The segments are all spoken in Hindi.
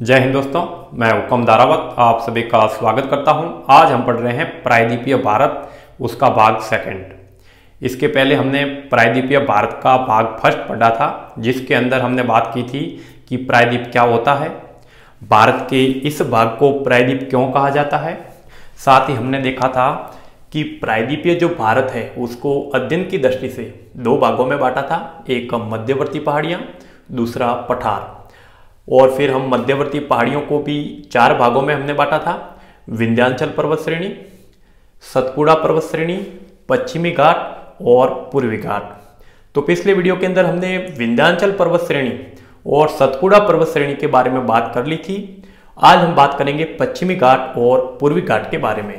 जय हिंद दोस्तों, मैं हुकम दरावत आप सभी का स्वागत करता हूं। आज हम पढ़ रहे हैं प्रायद्वीपीय भारत, उसका भाग सेकंड। इसके पहले हमने प्रायद्वीपीय भारत का भाग फर्स्ट पढ़ा था, जिसके अंदर हमने बात की थी कि प्रायद्वीप क्या होता है, भारत के इस भाग को प्रायद्वीप क्यों कहा जाता है। साथ ही हमने देखा था कि प्रायद्वीपीय जो भारत है उसको अध्ययन की दृष्टि से दो भागों में बांटा था, एक मध्यवर्ती पहाड़ियाँ, दूसरा पठार। और फिर हम मध्यवर्ती पहाड़ियों को भी चार भागों में हमने बांटा था, विंध्यांचल पर्वत श्रेणी, सतपुड़ा पर्वत श्रेणी, पश्चिमी घाट और पूर्वी घाट। तो पिछले वीडियो के अंदर हमने विंध्यांचल पर्वत श्रेणी और सतपुड़ा पर्वत श्रेणी के बारे में बात कर ली थी। आज हम बात करेंगे पश्चिमी घाट और पूर्वी घाट के बारे में।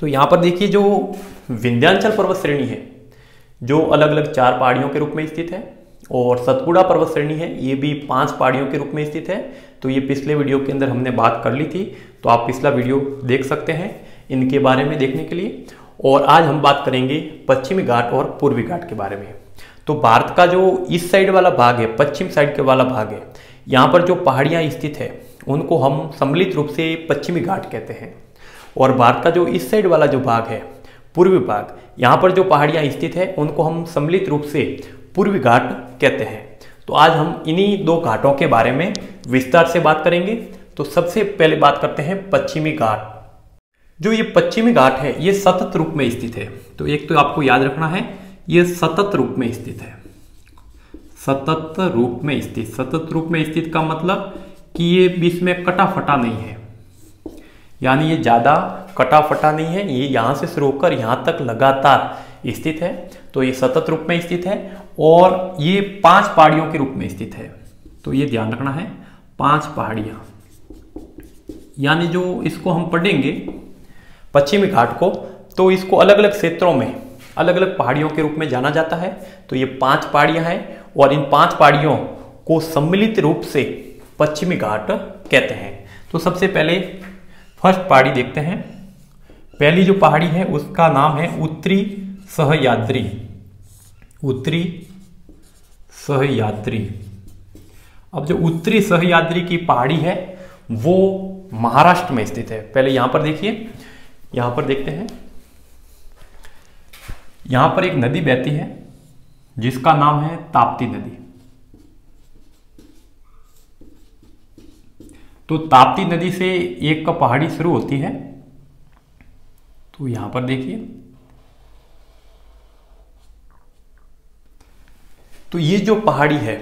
तो यहाँ पर देखिए, जो विंध्यांचल पर्वत श्रेणी है जो अलग अलग चार पहाड़ियों के रूप में स्थित है, और सतपुड़ा पर्वत श्रेणी है ये भी पांच पहाड़ियों के रूप में स्थित है। तो ये पिछले वीडियो के अंदर हमने बात कर ली थी, तो आप पिछला वीडियो देख सकते हैं इनके बारे में देखने के लिए। और आज हम बात करेंगे पश्चिमी घाट और पूर्वी घाट के बारे में। तो भारत का जो इस साइड वाला भाग है, पश्चिम साइड के वाला भाग है, यहाँ पर जो पहाड़ियाँ स्थित है उनको हम सम्मिलित रूप से पश्चिमी घाट कहते हैं। और भारत का जो इस साइड वाला जो भाग है, पूर्वी भाग, यहाँ पर जो पहाड़ियाँ स्थित है उनको हम सम्मिलित रूप से पूर्वी घाट कहते हैं। तो आज हम इन्हीं दो घाटों के बारे में विस्तार से बात करेंगे। तो सबसे पहले बात करते हैं पश्चिमी घाट। जो ये पश्चिमी घाट है ये सतत रूप में स्थित है। तो एक तो आपको याद रखना है, ये सतत रूप में स्थित है, सतत रूप में स्थित। सतत रूप में स्थित का मतलब कि ये बीच में कटा फटा नहीं है, यानी ये ज़्यादा कटा फटा नहीं है, ये यहाँ से शुरू होकर यहाँ तक लगातार स्थित है। तो ये सतत रूप में स्थित है और ये पांच पहाड़ियों के रूप में स्थित है। तो ये ध्यान रखना है, पांच पहाड़ियाँ, यानी जो इसको हम पढ़ेंगे पश्चिमी घाट को, तो इसको अलग अलग क्षेत्रों में अलग अलग पहाड़ियों के रूप में जाना जाता है। तो ये पांच पहाड़ियाँ हैं और इन पांच पहाड़ियों को सम्मिलित रूप से पश्चिमी घाट कहते हैं। तो सबसे पहले फर्स्ट पहाड़ी देखते हैं। पहली जो पहाड़ी है उसका नाम है उत्तरी सह्याद्री। उत्तरी सह्याद्री। अब जो उत्तरी सह्याद्री की पहाड़ी है वो महाराष्ट्र में स्थित है। पहले यहां पर देखिए, यहां पर देखते हैं, यहां पर एक नदी बहती है जिसका नाम है ताप्ती नदी। तो ताप्ती नदी से एक का पहाड़ी शुरू होती है। तो यहां पर देखिए, तो ये जो पहाड़ी है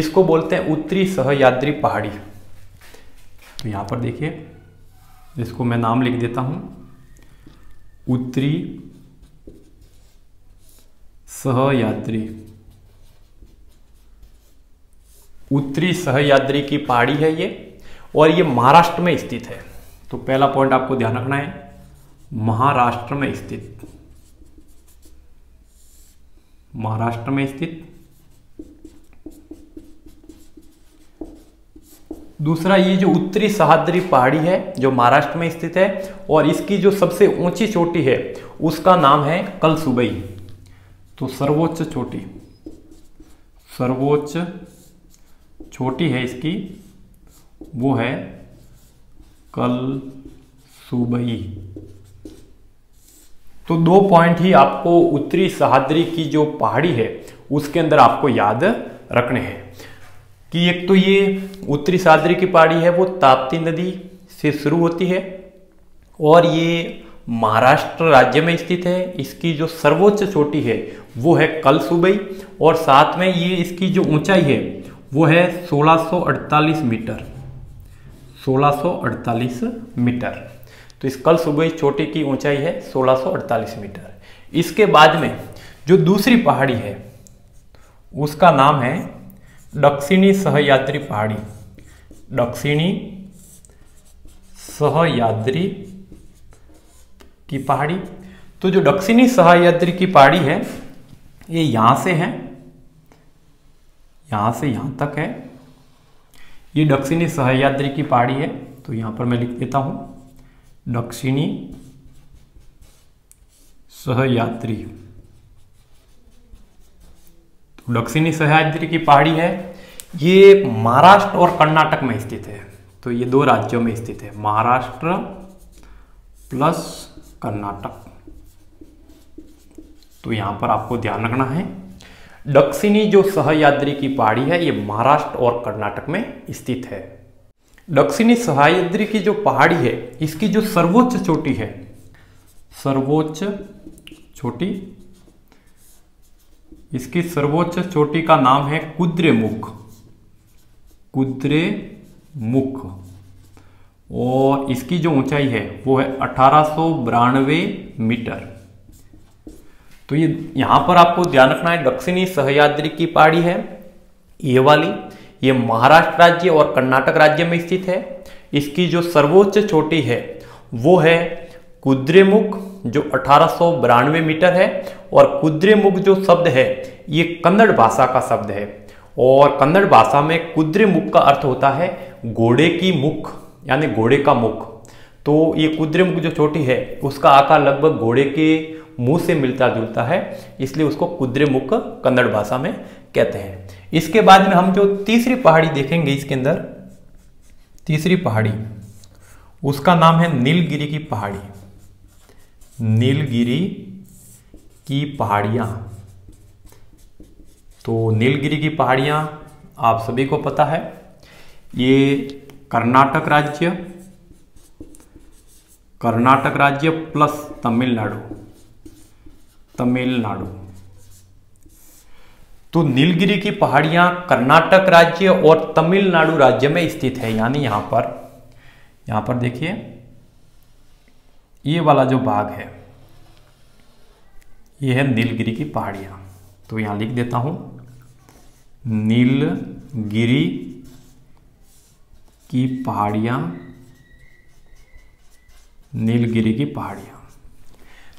इसको बोलते हैं उत्तरी सह्याद्री पहाड़ी। तो यहां पर देखिए, इसको मैं नाम लिख देता हूं, उत्तरी सह्याद्री। उत्तरी सह्याद्री की पहाड़ी है ये, और ये महाराष्ट्र में स्थित है। तो पहला पॉइंट आपको ध्यान रखना है, महाराष्ट्र में स्थित। महाराष्ट्र में स्थित। दूसरा, ये जो उत्तरी सह्याद्री पहाड़ी है जो महाराष्ट्र में स्थित है, और इसकी जो सबसे ऊंची चोटी है उसका नाम है कलसुबई। तो सर्वोच्च चोटी, सर्वोच्च छोटी है इसकी, वो है कलसुबई। तो दो पॉइंट ही आपको उत्तरी सह्याद्री की जो पहाड़ी है उसके अंदर आपको याद रखने हैं कि एक तो ये उत्तरी सह्याद्री की पहाड़ी है वो ताप्ती नदी से शुरू होती है और ये महाराष्ट्र राज्य में स्थित है। इसकी जो सर्वोच्च चोटी है वो है कलसुबई, और साथ में ये इसकी जो ऊंचाई है वो है 1648 मीटर, 1648 मीटर। तो इस कलसुबई चोटी की ऊंचाई है 1648 मीटर। इसके बाद में जो दूसरी पहाड़ी है उसका नाम है दक्षिणी सह्याद्री पहाड़ी। दक्षिणी सह्याद्री की पहाड़ी। तो जो दक्षिणी सह्याद्री की पहाड़ी है ये यहाँ से है, यहाँ से यहाँ तक है, ये दक्षिणी सह्याद्री की पहाड़ी है। तो यहाँ पर मैं लिख देता हूँ, दक्षिणी सह्याद्री। तो दक्षिणी सह्याद्री की पहाड़ी है ये महाराष्ट्र और कर्नाटक में स्थित है। तो ये दो राज्यों में स्थित है, महाराष्ट्र प्लस कर्नाटक। तो यहां पर आपको ध्यान रखना है, दक्षिणी जो सह्याद्री की पहाड़ी है ये महाराष्ट्र और कर्नाटक में स्थित है। दक्षिणी सह्याद्री की जो पहाड़ी है इसकी जो सर्वोच्च चोटी है, सर्वोच्च चोटी, इसकी सर्वोच्च चोटी का नाम है कुद्रेमुख, कुद्रेमुख। और इसकी जो ऊंचाई है वो है 1892 मीटर। तो ये यहां पर आपको ध्यान रखना है, दक्षिणी सह्याद्री की पहाड़ी है ये वाली, ये महाराष्ट्र राज्य और कर्नाटक राज्य में स्थित है। इसकी जो सर्वोच्च चोटी है वो है कुद्रेमुख जो 1892 मीटर है। और कुद्रेमुख जो शब्द है ये कन्नड़ भाषा का शब्द है, और कन्नड़ भाषा में कुद्रेमुख का अर्थ होता है घोड़े की मुख, यानी घोड़े का मुख। तो ये कुद्रेमुख जो चोटी है उसका आकार लगभग घोड़े के मुंह से मिलता जुलता है, इसलिए उसको कुद्रेमुख कन्नड़ भाषा में कहते हैं। इसके बाद में हम जो तीसरी पहाड़ी देखेंगे इसके अंदर, तीसरी पहाड़ी उसका नाम है नीलगिरी की पहाड़ी, नीलगिरी की पहाड़ियाँ। तो नीलगिरी की पहाड़ियाँ आप सभी को पता है, ये कर्नाटक राज्य, कर्नाटक राज्य प्लस तमिलनाडु, तमिलनाडु। तो नीलगिरी की पहाड़ियाँ कर्नाटक राज्य और तमिलनाडु राज्य में स्थित है। यानी यहाँ पर देखिए ये वाला जो भाग है ये है नीलगिरी की पहाड़ियाँ। तो यहाँ लिख देता हूँ नीलगिरी की पहाड़ियाँ, नीलगिरी की पहाड़ियाँ।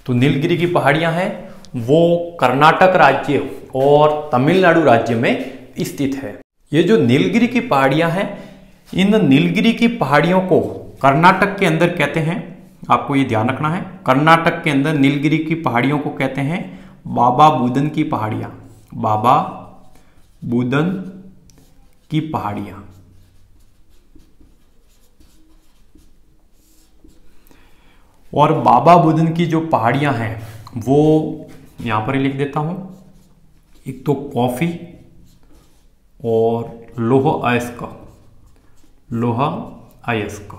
तो नीलगिरी की पहाड़ियाँ हैं वो कर्नाटक राज्य और तमिलनाडु राज्य में स्थित है। ये जो नीलगिरी की पहाड़ियाँ हैं, इन नीलगिरी की पहाड़ियों को कर्नाटक के अंदर कहते हैं, आपको ये ध्यान रखना है, कर्नाटक के अंदर नीलगिरी की पहाड़ियों को कहते हैं बाबा बुदन की पहाड़ियाँ, बाबा बुदन की पहाड़ियाँ। और बाबा बुदन की जो पहाड़ियाँ हैं वो यहाँ पर ही लिख देता हूँ, एक तो कॉफ़ी और लोह अयस्क, लोहा अयस्क।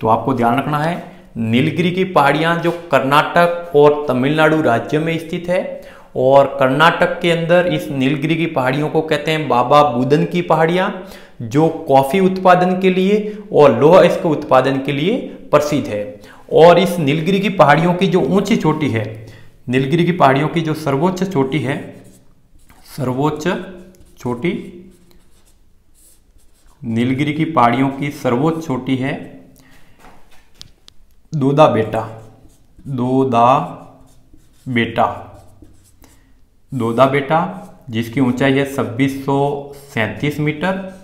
तो आपको ध्यान रखना है, नीलगिरी की पहाड़ियाँ जो कर्नाटक और तमिलनाडु राज्य में स्थित है, और कर्नाटक के अंदर इस नीलगिरी की पहाड़ियों को कहते हैं बाबा बुदन की पहाड़ियाँ, जो कॉफ़ी उत्पादन के लिए और लोहा अयस्क उत्पादन के लिए प्रसिद्ध है। और इस नीलगिरी की पहाड़ियों की जो ऊंची चोटी है, नीलगिरी की पहाड़ियों की जो सर्वोच्च चोटी है, सर्वोच्च चोटी, नीलगिरी की पहाड़ियों की सर्वोच्च चोटी है डोडाबेट्टा, डोडाबेट्टा, डोडाबेट्टा, जिसकी ऊंचाई है 2637 मीटर।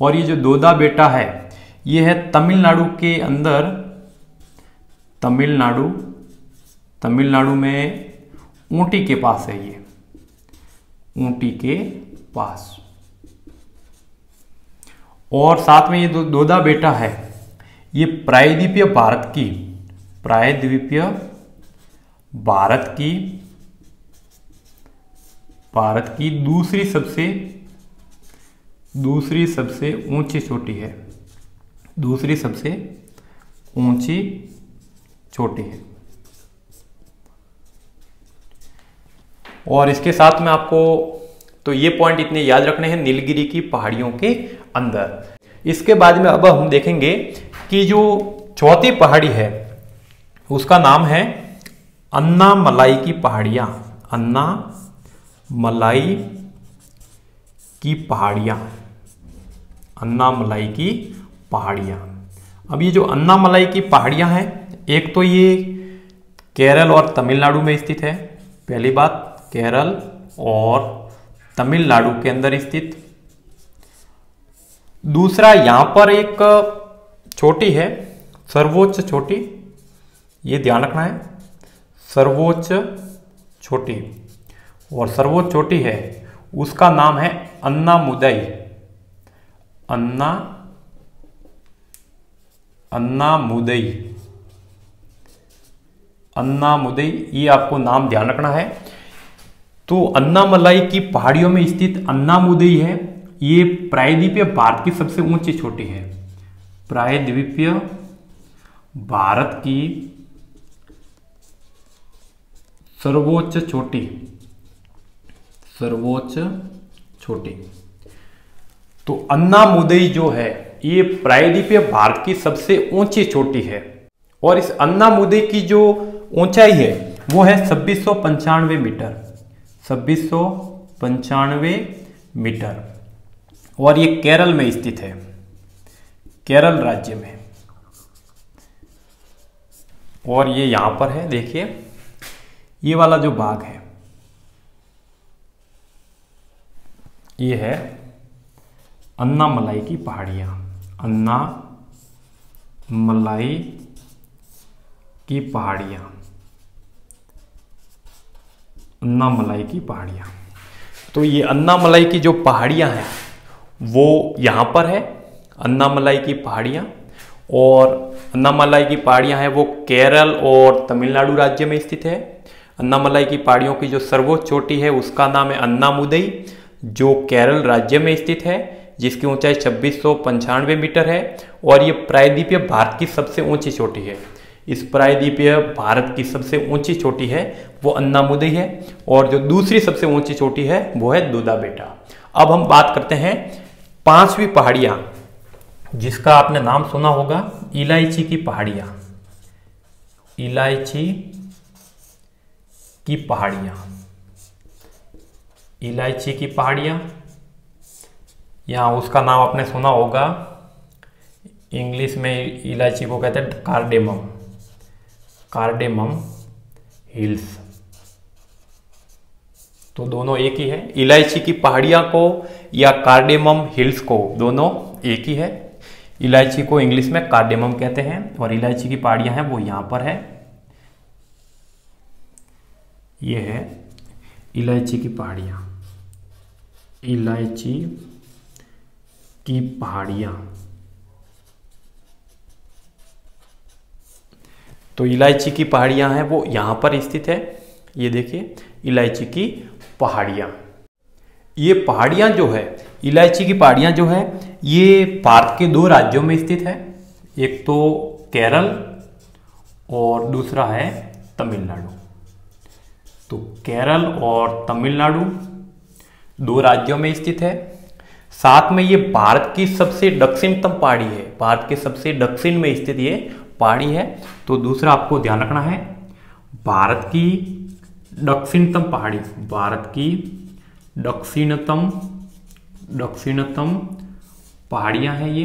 और ये जो डोडाबेट्टा है ये है तमिलनाडु के अंदर, तमिलनाडु, तमिलनाडु में ऊटी के पास है, ये ऊटी के पास। और साथ में ये डोडाबेट्टा है ये प्रायद्वीपीय भारत की, प्रायद्वीपीय भारत की, भारत की दूसरी सबसे ऊंची चोटी है, दूसरी सबसे ऊंची चोटी है। और इसके साथ में आपको तो ये पॉइंट इतने याद रखने हैं नीलगिरी की पहाड़ियों के अंदर। इसके बाद में अब हम देखेंगे कि जो चौथी पहाड़ी है उसका नाम है अन्नामलाई की पहाड़ियाँ, अन्नामलाई की पहाड़ियाँ, अन्नामलाई की पहाड़ियाँ। अब ये जो अन्नामलाई की पहाड़ियाँ हैं, एक तो ये केरल और तमिलनाडु में स्थित है, पहली बात केरल और तमिलनाडु के अंदर स्थित। दूसरा यहाँ पर एक चोटी है सर्वोच्च चोटी, ये ध्यान रखना है, सर्वोच्च चोटी। और सर्वोच्च चोटी है उसका नाम है अन्नामुदी। अन्नामुदी अन्नामुदी, ये आपको नाम ध्यान रखना है। तो अन्नामलाई की पहाड़ियों में स्थित अन्नामुदी है, ये प्रायद्वीपीय भारत की सबसे ऊंची चोटी है। प्रायद्वीपीय भारत की सर्वोच्च चोटी, सर्वोच्च चोटी। तो अन्नामुदी जो है ये प्रायद्वीपीय भारत की सबसे ऊंची चोटी है और इस अन्नामुदी की जो ऊंचाई है वो है 2695 मीटर, 2695 मीटर और ये केरल में स्थित है, केरल राज्य में। और ये यहां पर है, देखिए ये वाला जो भाग है ये है अन्नामलाई की पहाड़ियां, अन्नामलाई की पहाड़ियां, अन्नामलाई की पहाड़ियां। तो ये अन्नामलाई की जो पहाड़ियां हैं वो यहाँ पर है, अन्नामलाई की पहाड़ियाँ। और अन्नामलाई की पहाड़ियाँ हैं वो केरल और तमिलनाडु राज्य में स्थित है। अन्नामलाई की पहाड़ियों की जो सर्वोच्च चोटी है उसका नाम है अन्नामुदी, जो केरल राज्य में स्थित है, जिसकी ऊंचाई 2695 मीटर है और ये प्रायद्वीपीय भारत की सबसे ऊंची चोटी है। इस प्रायद्वीपीय भारत की सबसे ऊंची चोटी है वो अन्नामुदी है और जो दूसरी सबसे ऊंची चोटी है वो है डोडाबेट्टा। अब हम बात करते हैं पांचवी पहाड़ियाँ, जिसका आपने नाम सुना होगा, इलायची की पहाड़ियाँ, इलायची की पहाड़ियाँ, इलायची की पहाड़ियाँ। यहाँ उसका नाम आपने सुना होगा, इंग्लिश में इलायची को कहते हैं कार्डेमम, कार्डेमम हिल्स। तो दोनों एक ही है, इलायची की पहाड़ियाँ को या कार्डेमम हिल्स को, दोनों एक ही है। इलायची को इंग्लिश में कार्डेमम कहते हैं और इलायची की पहाड़ियाँ हैं वो यहाँ पर है, ये है इलायची की पहाड़ियाँ, इलायची की पहाड़ियाँ। तो इलायची की पहाड़ियाँ हैं वो यहाँ पर स्थित है, ये देखिए इलायची की पहाड़ियाँ। ये पहाड़ियाँ जो है, इलायची की पहाड़ियाँ जो है ये भारत के दो राज्यों में स्थित है, एक तो केरल और दूसरा है तमिलनाडु। तो केरल और तमिलनाडु दो राज्यों में स्थित है। साथ में ये भारत की सबसे दक्षिणतम पहाड़ी है, भारत के सबसे दक्षिण में स्थित ये पहाड़ी है। तो दूसरा आपको ध्यान रखना है, भारत की दक्षिणतम पहाड़ी, भारत की दक्षिणतम दक्षिणतम पहाड़ियां हैं ये,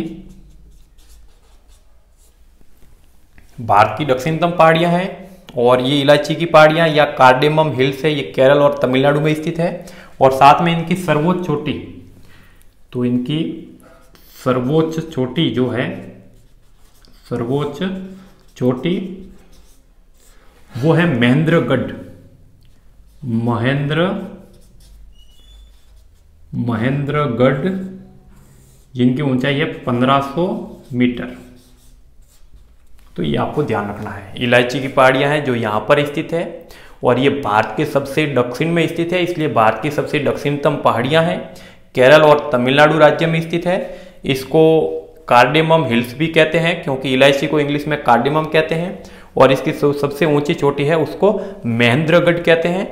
भारत की दक्षिणतम पहाड़ियां हैं। और ये इलायची की पहाड़ियां या कार्डेमम हिल्स है, ये केरल और तमिलनाडु में स्थित है और साथ में इनकी सर्वोच्च चोटी, तो इनकी सर्वोच्च चोटी जो है, सर्वोच्च चोटी वो है महेंद्रगढ़, महेंद्रगढ़, जिनकी ऊंचाई है 1500 मीटर। तो ये आपको ध्यान रखना है, इलायची की पहाड़ियां हैं जो यहाँ पर स्थित है और ये भारत के सबसे दक्षिण में स्थित है, इसलिए भारत की सबसे दक्षिणतम पहाड़ियां हैं। केरल और तमिलनाडु राज्य में स्थित है, इसको कार्डेमम हिल्स भी कहते हैं क्योंकि इलायची को इंग्लिश में कार्डेमम कहते हैं और इसकी सबसे ऊंची चोटी है उसको महेंद्रगढ़ कहते हैं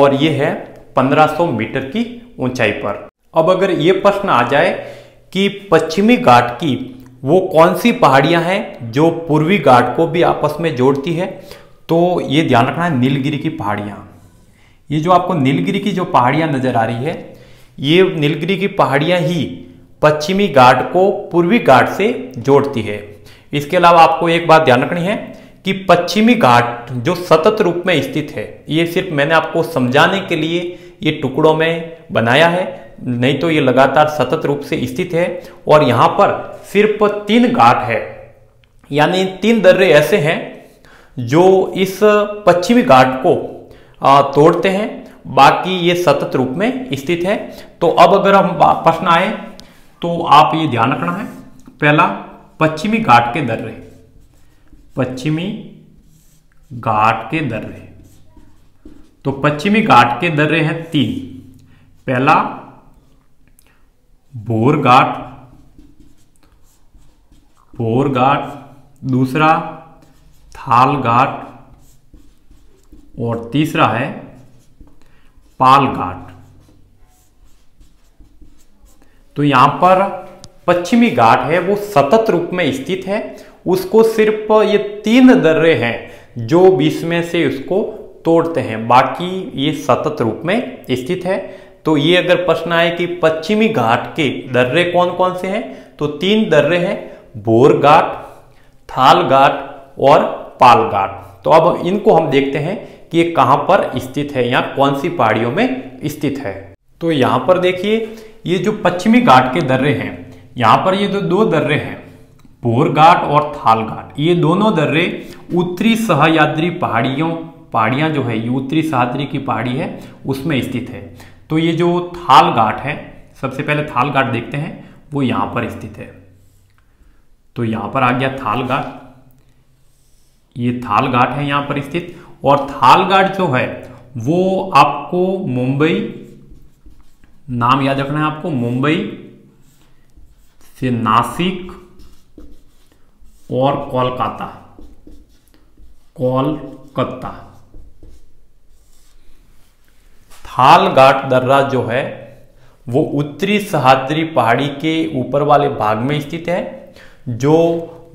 और ये है 1500 मीटर की ऊंचाई पर। अब अगर ये प्रश्न आ जाए कि पश्चिमी घाट की वो कौन सी पहाड़ियां हैं जो पूर्वी घाट को भी आपस में जोड़ती है, तो ये ध्यान रखना है नीलगिरी की पहाड़ियां। ये जो आपको नीलगिरी की जो पहाड़ियां नजर आ रही है, ये नीलगिरी की पहाड़ियां ही पश्चिमी घाट को पूर्वी घाट से जोड़ती है। इसके अलावा आपको एक बात ध्यान रखनी है कि पश्चिमी घाट जो सतत रूप में स्थित है, ये सिर्फ मैंने आपको समझाने के लिए ये टुकड़ों में बनाया है, नहीं तो ये लगातार सतत रूप से स्थित है और यहाँ पर सिर्फ 3 घाट है, यानी 3 दर्रे ऐसे हैं जो इस पश्चिमी घाट को तोड़ते हैं बाकी ये सतत रूप में स्थित है। तो अब अगर हम प्रश्न आए तो आप ये ध्यान रखना है, पहला पश्चिमी घाट के दर्रे, पश्चिमी घाट के दर्रे, तो पश्चिमी घाट के दर्रे हैं तीन, पहला भोर घाट, भोर घाट, दूसरा थाल घाट और तीसरा है पालघाट। तो यहां पर पश्चिमी घाट है वो सतत रूप में स्थित है, उसको सिर्फ ये तीन दर्रे हैं जो बीच में से उसको तोड़ते हैं, बाकी ये सतत रूप में स्थित है। तो ये अगर प्रश्न आए कि पश्चिमी घाट के दर्रे कौन कौन से हैं, तो तीन दर्रे हैं, भोर घाट, थाल घाट और पाल घाट। तो अब इनको हम देखते हैं कि ये कहां पर स्थित है या कौन सी पहाड़ियों में स्थित है। तो यहां पर देखिए ये जो पश्चिमी घाट के दर्रे हैं, यहां पर ये जो दो दर्रे हैं भोर घाट और थाल घाट, ये दोनों दर्रे उत्तरी सह्याद्री पहाड़ियां जो है ये उत्तरी सह्याद्री की पहाड़ी है उसमें स्थित है। तो ये जो थाल घाट है, सबसे पहले थाल घाट देखते हैं, वो यहां पर स्थित है। तो यहां पर आ गया थाल घाट, ये थाल घाट है यहां पर स्थित, और थाल घाट जो है वो आपको मुंबई, नाम याद रखना है आपको, मुंबई से नासिक और कोलकाता, कोलकाता थाल घाट दर्रा जो है वो उत्तरी सह्याद्री पहाड़ी के ऊपर वाले भाग में स्थित है, जो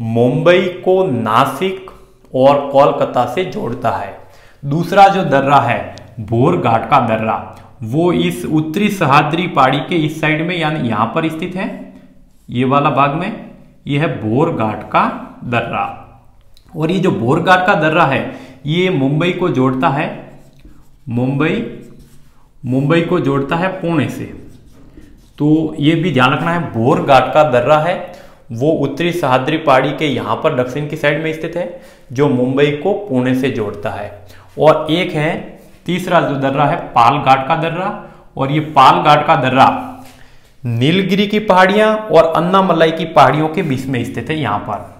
मुंबई को नासिक और कोलकाता से जोड़ता है। दूसरा जो दर्रा है भोर घाट का दर्रा, वो इस उत्तरी सह्याद्री पहाड़ी के इस साइड में यानी यहां पर स्थित है, ये वाला भाग में, यह है भोर घाट का दर्रा। और ये जो भोर घाट का दर्रा है ये मुंबई को जोड़ता है, मुंबई को जोड़ता है पुणे से। तो ये भी ध्यान रखना है, भोर घाट का दर्रा है वो उत्तरी सह्याद्री पहाड़ी के यहाँ पर दक्षिण की साइड में स्थित है, जो मुंबई को पुणे से जोड़ता है। और एक है तीसरा जो दर्रा है पालघाट का दर्रा, और ये पालघाट का दर्रा नीलगिरी की पहाड़ियां और अन्नामलाई की पहाड़ियों के बीच में स्थित है। यहाँ पर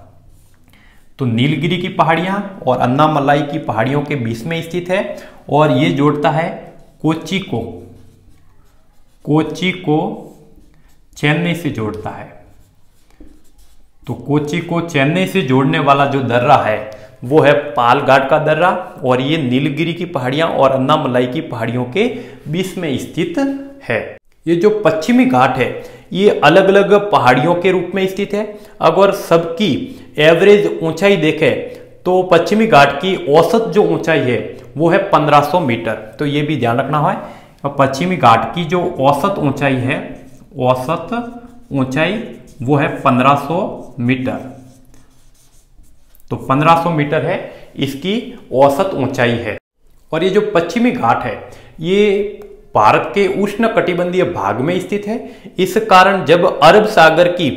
तो नीलगिरी की पहाड़ियां और अन्नामलाई की पहाड़ियों के बीच में स्थित है, और ये जोड़ता है कोची को, कोची को चेन्नई से जोड़ता है। तो कोची को चेन्नई से जोड़ने वाला जो दर्रा है वो है पालघाट का दर्रा, और ये नीलगिरी की पहाड़ियां और अन्नामलाई की पहाड़ियों के बीच में स्थित है। ये जो पश्चिमी घाट है ये अलग अलग पहाड़ियों के रूप में स्थित है। अगर सबकी एवरेज ऊंचाई देखें तो पश्चिमी घाट की औसत जो ऊंचाई है वो है 1500 मीटर। तो ये भी ध्यान रखना है, और पश्चिमी घाट की जो औसत ऊंचाई है, औसत ऊंचाई वो है 1500 मीटर। तो 1500 मीटर है इसकी औसत ऊंचाई है। और ये जो पश्चिमी घाट है ये भारत के उष्णकटिबंधीय भाग में स्थित है, इस कारण जब अरब सागर की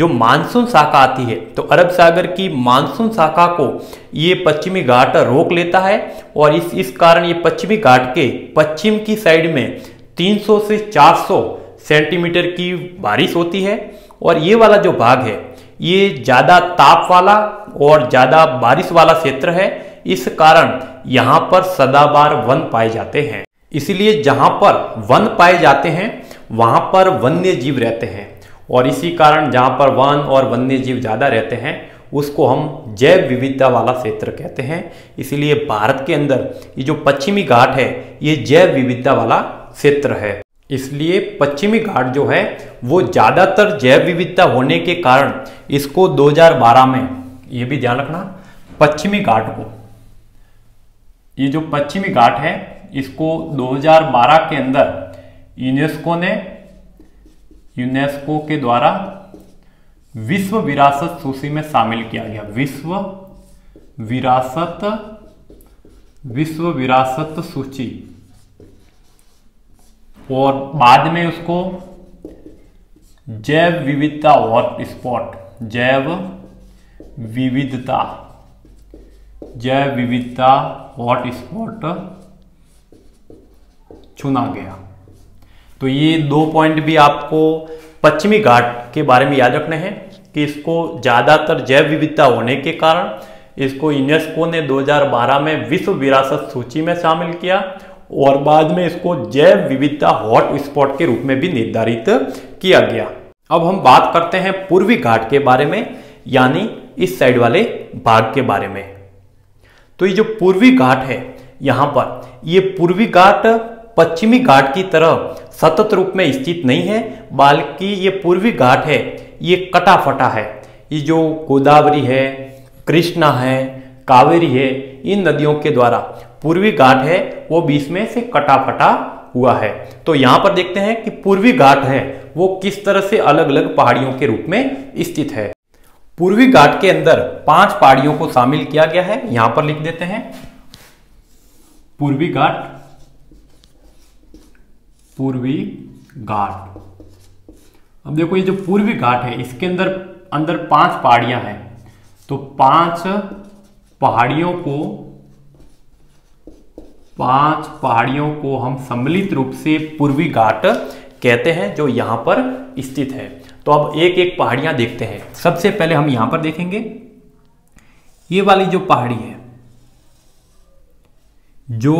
जो मानसून शाखा आती है तो अरब सागर की मानसून शाखा को ये पश्चिमी घाट रोक लेता है, और इस कारण ये पश्चिमी घाट के पश्चिम की साइड में 300 से 400 सेंटीमीटर की बारिश होती है। और ये वाला जो भाग है ये ज़्यादा ताप वाला और ज़्यादा बारिश वाला क्षेत्र है, इस कारण यहाँ पर सदाबहार वन पाए जाते हैं। इसलिए जहाँ पर वन पाए जाते हैं वहाँ पर वन्य जीव रहते हैं, और इसी कारण जहाँ पर वन और वन्य जीव ज़्यादा रहते हैं उसको हम जैव विविधता वाला क्षेत्र कहते हैं। इसलिए भारत के अंदर ये जो पश्चिमी घाट है ये जैव विविधता वाला क्षेत्र है। इसलिए पश्चिमी घाट जो है वो ज़्यादातर जैव विविधता होने के कारण इसको 2012 में, ये भी ध्यान रखना, पश्चिमी घाट को, ये जो पश्चिमी घाट है इसको 2012 के अंदर यूनेस्को के द्वारा विश्व विरासत सूची में शामिल किया गया। विश्व विरासत सूची, और बाद में उसको जैव विविधता हॉट स्पॉट, जैव विविधता हॉट स्पॉट चुना गया। तो ये दो पॉइंट भी आपको पश्चिमी घाट के बारे में याद रखने हैं कि इसको ज़्यादातर जैव विविधता होने के कारण इसको यूनेस्को ने 2012 में विश्व विरासत सूची में शामिल किया और बाद में इसको जैव विविधता हॉट स्पॉट के रूप में भी निर्धारित किया गया। अब हम बात करते हैं पूर्वी घाट के बारे में, यानी इस साइड वाले भाग के बारे में। तो ये जो पूर्वी घाट है यहाँ पर, ये पूर्वी घाट पश्चिमी घाट की तरह सतत रूप में स्थित नहीं है, बल्कि ये पूर्वी घाट है ये कटा फटा है। ये जो गोदावरी है, कृष्णा है, कावेरी है, इन नदियों के द्वारा पूर्वी घाट है वो बीच में से कटा फटा हुआ है। तो यहाँ पर देखते हैं कि पूर्वी घाट है वो किस तरह से अलग अलग पहाड़ियों के रूप में स्थित है। पूर्वी घाट के अंदर 5 पहाड़ियों को शामिल किया गया है। यहां पर लिख देते हैं पूर्वी घाट। पूर्वी घाट, अब देखो ये जो पूर्वी घाट है इसके अंदर 5 पहाड़ियां हैं। तो 5 पहाड़ियों को हम सम्मिलित रूप से पूर्वी घाट कहते हैं जो यहां पर स्थित है। तो अब एक एक पहाड़ियां देखते हैं। सबसे पहले हम यहां पर देखेंगे ये वाली जो पहाड़ी है, जो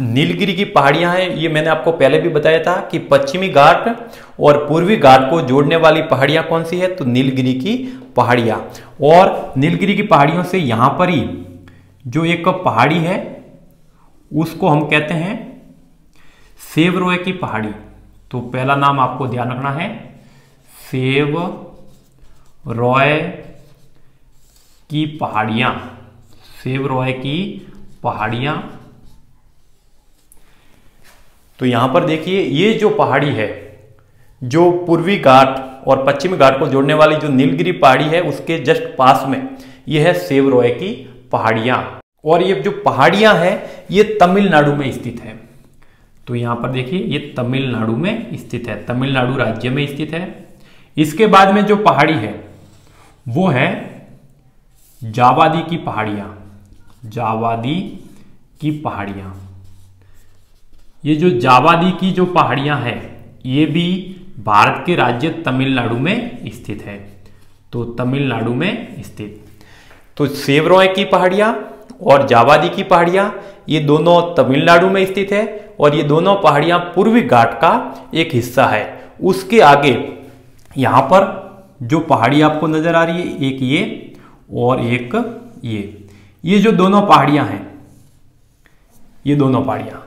नीलगिरी की पहाड़ियां हैं। ये मैंने आपको पहले भी बताया था कि पश्चिमी घाट और पूर्वी घाट को जोड़ने वाली पहाड़ियां कौन सी है, तो नीलगिरी की पहाड़ियां। और नीलगिरी की पहाड़ियों से यहां पर ही जो एक पहाड़ी है उसको हम कहते हैं शेवरॉय की पहाड़ी। तो पहला नाम आपको ध्यान रखना है शेवरॉय की पहाड़ियां। शेवरॉय की पहाड़ियां, तो यहां पर देखिए ये जो पहाड़ी है जो पूर्वी घाट और पश्चिमी घाट को जोड़ने वाली जो नीलगिरी पहाड़ी है उसके जस्ट पास में ये है शेवरॉय की पहाड़ियां। और ये जो पहाड़ियां हैं ये तमिलनाडु में स्थित है। तो यहां पर देखिए ये तमिलनाडु में स्थित है, तमिलनाडु राज्य में स्थित है। इसके बाद में जो पहाड़ी है वो है जावादी की पहाड़ियां। जावादी की पहाड़ियां, ये जो जावादी की जो पहाड़ियां हैं ये भी भारत के राज्य तमिलनाडु में स्थित है। तो तमिलनाडु में स्थित, तो शेवरॉय की पहाड़ियां और जावादी की पहाड़ियां ये दोनों तमिलनाडु में स्थित है और ये दोनों पहाड़ियां पूर्वी घाट का एक हिस्सा है। उसके आगे यहां पर जो पहाड़ी आपको नजर आ रही है एक ये और एक ये जो दोनों पहाड़ियां हैं, ये दोनों पहाड़ियां,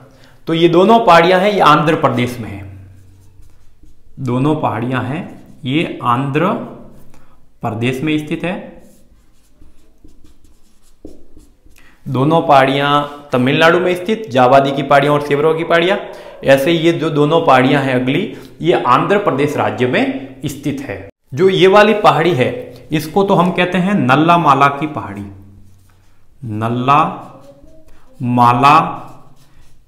तो ये दोनों पहाड़ियां हैं ये आंध्र प्रदेश में है। दोनों पहाड़ियां हैं ये आंध्र प्रदेश में स्थित है। दोनों पहाड़ियां तमिलनाडु में स्थित, जावादी की पहाड़ियां और शेवरॉय की पहाड़ियां। ऐसे ये जो दोनों पहाड़ियां हैं अगली ये आंध्र प्रदेश राज्य में स्थित है। जो ये वाली पहाड़ी है इसको तो हम कहते हैं नल्लामाला की पहाड़ी। नल्लामाला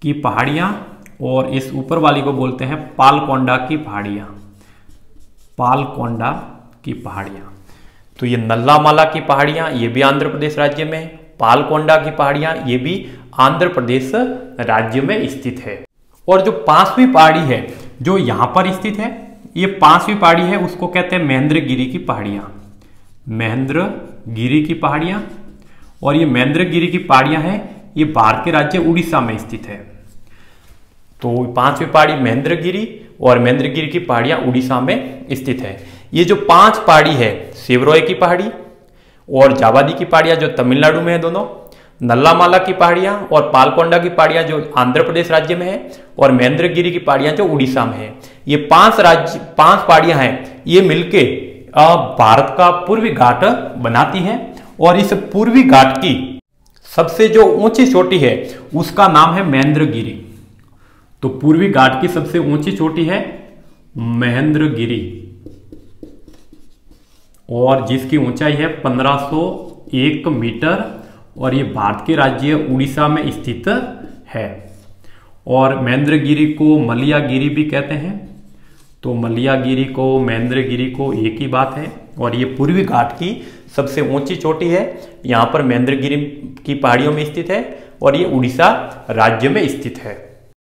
की पहाड़ियां और इस ऊपर वाली को बोलते हैं पालकोंडा की पहाड़ियां। पालकोंडा की पहाड़ियां, तो ये नल्लामाला की पहाड़ियां ये भी आंध्र प्रदेश राज्य में, पालकोंडा की पहाड़ियां ये भी आंध्र प्रदेश राज्य में स्थित है। और जो 5वीं पहाड़ी है जो यहां पर स्थित है, ये 5वीं पहाड़ी है उसको कहते हैं महेंद्रगिरी की पहाड़ियां। महेंद्रगिरी की पहाड़ियां, और ये महेंद्रगिरी की पहाड़ियां हैं ये भारत के राज्य उड़ीसा में स्थित है। तो 5वीं पहाड़ी महेंद्रगिरी और महेंद्रगिरी की पहाड़ियां उड़ीसा में स्थित है। ये जो 5 पहाड़ी है, शेवरॉय की पहाड़ी और जावादी की पहाड़ियां जो तमिलनाडु में है दोनों, नल्लामाला की पहाड़ियां और पालकोंडा की पहाड़ियां जो आंध्र प्रदेश राज्य में है और महेंद्रगिरी की पहाड़ियां जो उड़ीसा में है, ये 5 पहाड़ियां हैं ये मिलके भारत का पूर्वी घाट बनाती हैं। और इस पूर्वी घाट की सबसे जो ऊंची चोटी है उसका नाम है महेंद्रगिरी। तो पूर्वी घाट की सबसे ऊंची चोटी है महेंद्रगिरी और जिसकी ऊंचाई है 1501 मीटर और ये भारत के राज्य उड़ीसा में स्थित है। और महेंद्रगिरी को मलयागिरी भी कहते हैं, तो मलयागिरी को महेंद्रगिरी को एक ही बात है। और ये पूर्वी घाट की सबसे ऊंची चोटी है, यहाँ पर महेंद्रगिरी की पहाड़ियों में स्थित है और ये उड़ीसा राज्य में स्थित है।